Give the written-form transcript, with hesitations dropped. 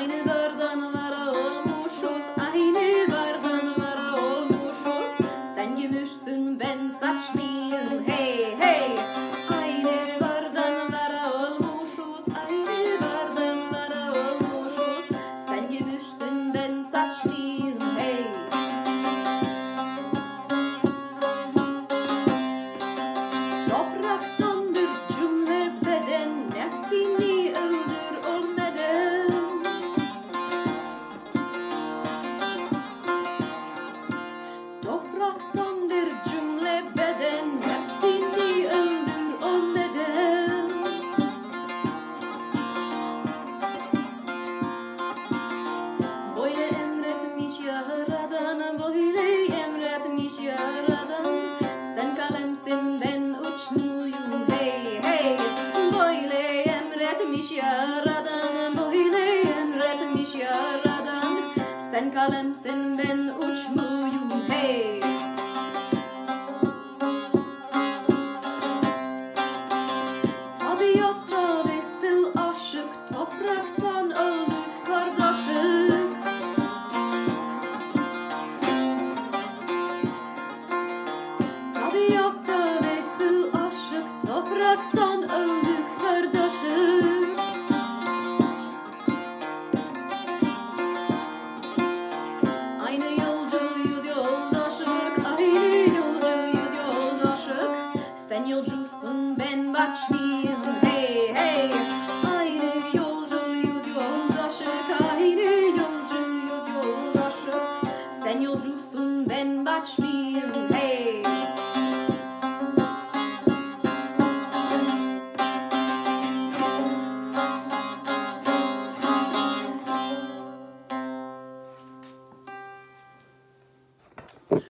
Aynı dardan vara olmuşuz, aynı dardan vara olmuşuz. Sen gümüşsün, ben saçlıyım, hey hey. Aynı dardan vara olmuşuz, aynı dardan vara olmuşuz. Sen gümüşsün, ben saçlıyım, hey. Topraktan dürtçüm ve beden nefsini öldür. Yaradan, böyle emretmiş yaradan. Sen kalemsin, ben uçmuyum, hey. Tabiatta vesel aşık toprakta.